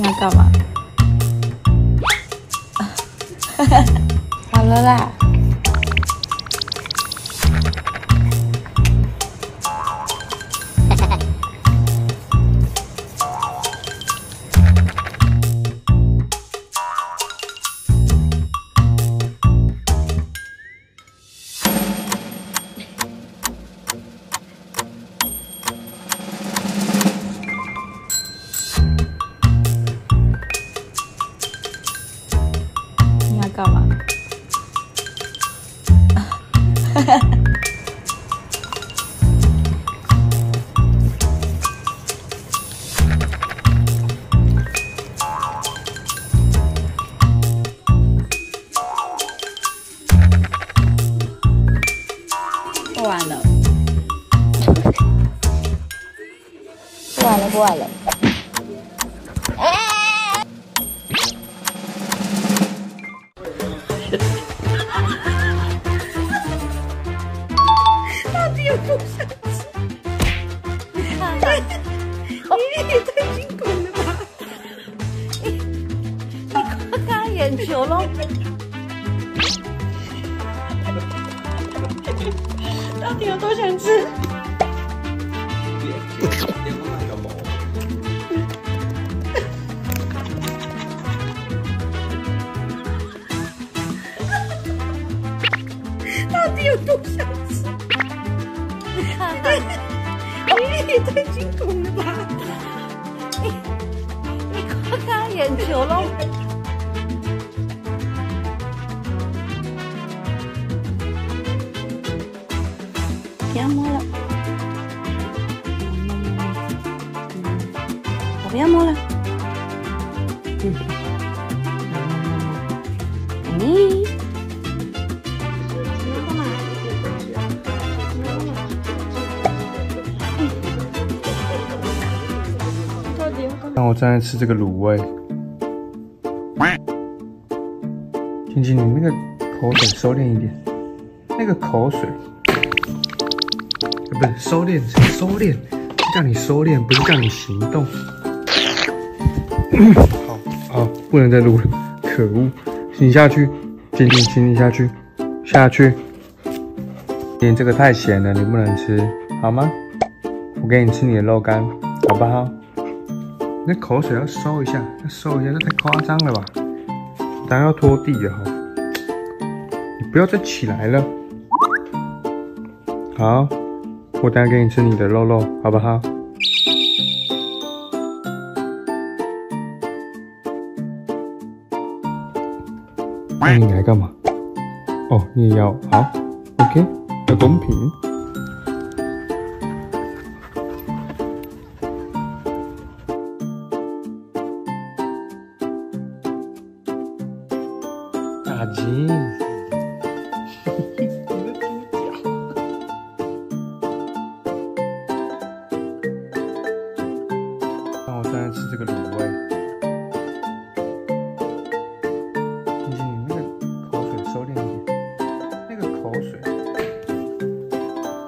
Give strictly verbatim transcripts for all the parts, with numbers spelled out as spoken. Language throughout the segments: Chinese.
你要干嘛？好了啦。干嘛？不玩了，不玩了，不玩了。到底有多少次？你也太辛苦了吧！你看看眼球喽。到底有多少次？到底有多少次？你也太辛苦了吧！你你看看眼球喽。不要摸了，我不要摸了。嗯，你。让我再来吃这个卤味。静静，你那个口水收敛一点，那个口水，不是收敛，收敛，叫你收敛，不是叫你行动。好，好，不能再录了，可恶！请下去，静静，请你下去，下去。你这个太咸了，你不能吃，好吗？我给你吃你的肉干，好不好？那口水要收一下，要收一下，这太夸张了吧！当然要拖地了哈，你不要再起来了。好，我等下给你吃你的肉肉，好不好？那你来干嘛？哦，你也要好 ，OK， 要公平。大金，让我再来吃这个卤味。静静，你那个口水收敛一点，那个口水，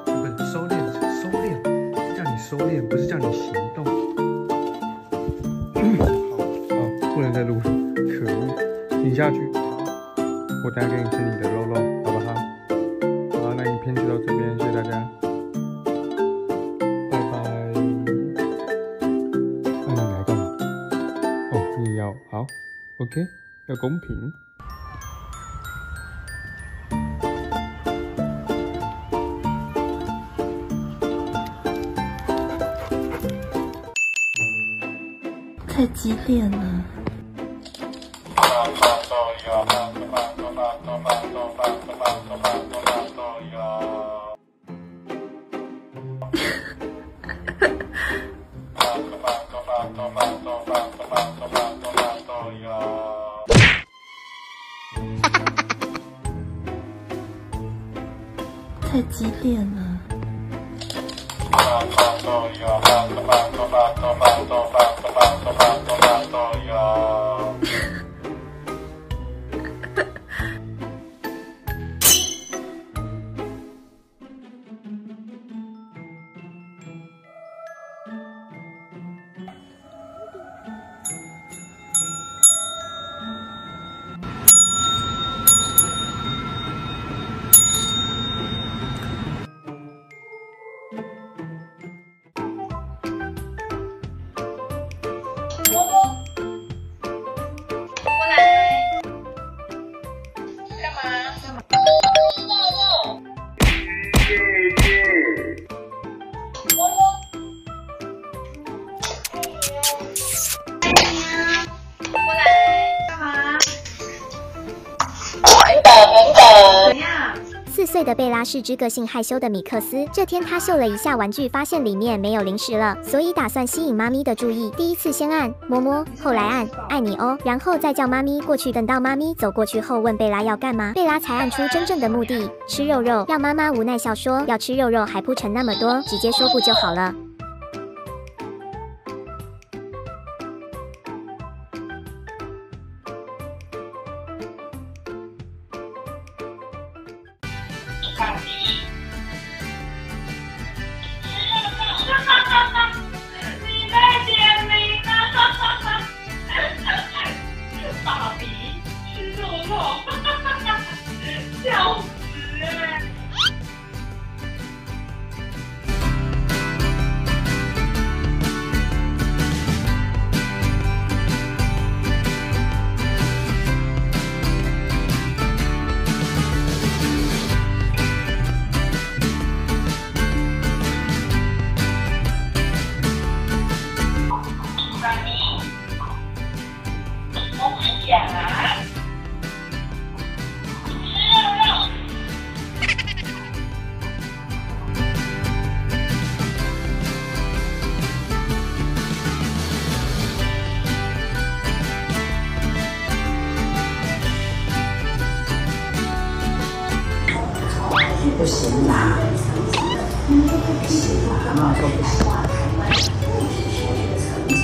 不是收敛，收敛，叫你收敛，不是叫你行动。好，好，不能再录了，可恶，请下去。我等下给你吃你的肉肉，好不好？好，那影片就到这边，谢谢大家，拜拜。那你来干嘛？哦，你要好 ，OK， 要公平。太激烈了。太激烈了。四岁的贝拉是只个性害羞的米克斯。这天，他嗅了一下玩具，发现里面没有零食了，所以打算吸引妈咪的注意。第一次先按摸摸，后来按爱你哦，然后再叫妈咪过去。等到妈咪走过去后，问贝拉要干嘛，贝拉才按出真正的目的，吃肉肉。让妈妈无奈笑说要吃肉肉还铺陈那么多，直接说不就好了。 爸比吃肉肉，笑死了！爸比，我不想啊。 不行啦，不行啦，阿妈说不行啦。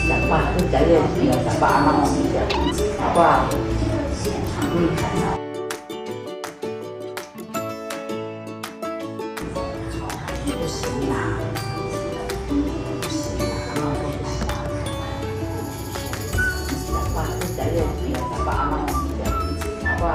讲话不讲也行，讲话阿妈不讲，好不好？嗯。 不行啦，不行啦，阿妈说不行啦。讲话不讲也行，讲话阿妈不讲，好不好？